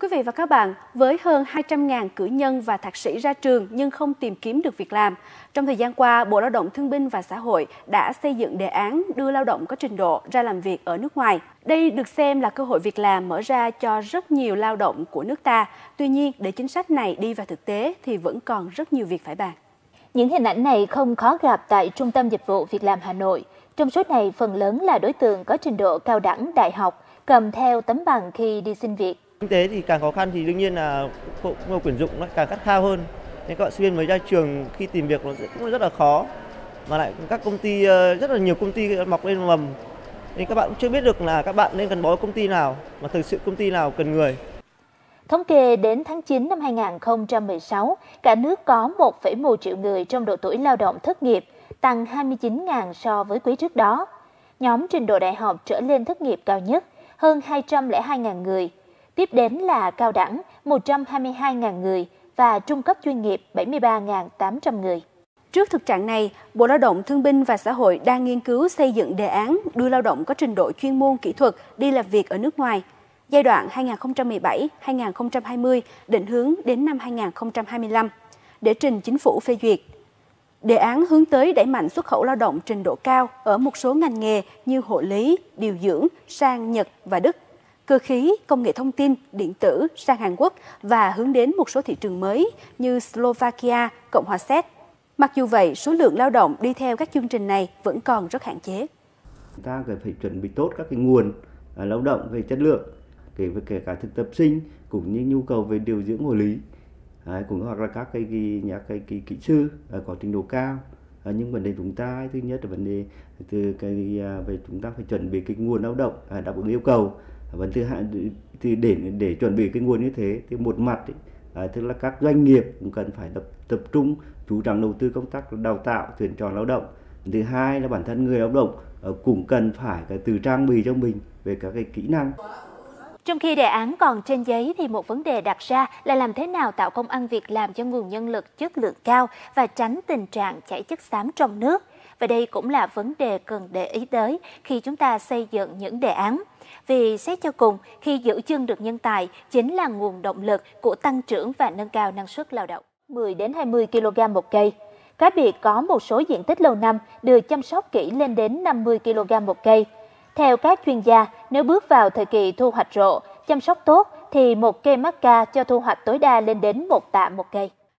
Thưa quý vị và các bạn, với hơn 200.000 cử nhân và thạc sĩ ra trường nhưng không tìm kiếm được việc làm, trong thời gian qua, Bộ Lao động Thương binh và Xã hội đã xây dựng đề án đưa lao động có trình độ ra làm việc ở nước ngoài. Đây được xem là cơ hội việc làm mở ra cho rất nhiều lao động của nước ta. Tuy nhiên, để chính sách này đi vào thực tế thì vẫn còn rất nhiều việc phải bàn. Những hình ảnh này không khó gặp tại Trung tâm Dịch vụ Việc làm Hà Nội. Trong số này, phần lớn là đối tượng có trình độ cao đẳng, đại học, cầm theo tấm bằng khi đi xin việc. Kinh tế thì càng khó khăn thì đương nhiên là nguồn tuyển dụng nó càng khát khao hơn. Nên các bạn sinh viên mới ra trường khi tìm việc nó cũng rất là khó. Mà lại các công ty, rất là nhiều công ty mọc lên mầm. Nên các bạn cũng chưa biết được là các bạn nên gắn bó công ty nào, mà thực sự công ty nào cần người. Thống kê đến tháng 9 năm 2016, cả nước có 1,1 triệu người trong độ tuổi lao động thất nghiệp, tăng 29.000 so với quý trước đó. Nhóm trình độ đại học trở lên thất nghiệp cao nhất, hơn 202.000 người. Tiếp đến là cao đẳng 122.000 người và trung cấp chuyên nghiệp 73.800 người. Trước thực trạng này, Bộ Lao động Thương binh và Xã hội đang nghiên cứu xây dựng đề án đưa lao động có trình độ chuyên môn kỹ thuật đi làm việc ở nước ngoài. Giai đoạn 2017-2020 định hướng đến năm 2025 để trình Chính phủ phê duyệt. Đề án hướng tới đẩy mạnh xuất khẩu lao động trình độ cao ở một số ngành nghề như hộ lý, điều dưỡng sang Nhật và Đức, cơ khí, công nghệ thông tin, điện tử sang Hàn Quốc và hướng đến một số thị trường mới như Slovakia, Cộng hòa Séc. Mặc dù vậy, số lượng lao động đi theo các chương trình này vẫn còn rất hạn chế. Chúng ta cần phải chuẩn bị tốt các cái nguồn lao động về chất lượng, kể cả thực tập sinh cũng như nhu cầu về điều dưỡng hộ lý, cũng hoặc là các cái kỹ sư có trình độ cao. Nhưng vấn đề chúng ta thứ nhất là vấn đề về chúng ta phải chuẩn bị cái nguồn lao động đáp ứng yêu cầu. Vấn thứ hai thì để chuẩn bị cái nguồn như thế thì một mặt tức là các doanh nghiệp cũng cần phải tập trung chú trọng đầu tư công tác đào tạo tuyển chọn lao động. Thứ hai là bản thân người lao động cũng cần phải tự trang bị cho mình về các cái kỹ năng. Trong khi đề án còn trên giấy thì một vấn đề đặt ra là làm thế nào tạo công ăn việc làm cho nguồn nhân lực chất lượng cao và tránh tình trạng chảy chất xám trong nước. Và đây cũng là vấn đề cần để ý tới khi chúng ta xây dựng những đề án. Vì xét cho cùng, khi giữ chân được nhân tài chính là nguồn động lực của tăng trưởng và nâng cao năng suất lao động. 10 đến 20 kg một cây. Cá biệt có một số diện tích lâu năm được chăm sóc kỹ lên đến 50 kg một cây. Theo các chuyên gia, nếu bước vào thời kỳ thu hoạch rộ, chăm sóc tốt thì một cây mắc ca cho thu hoạch tối đa lên đến 1 tạ một cây.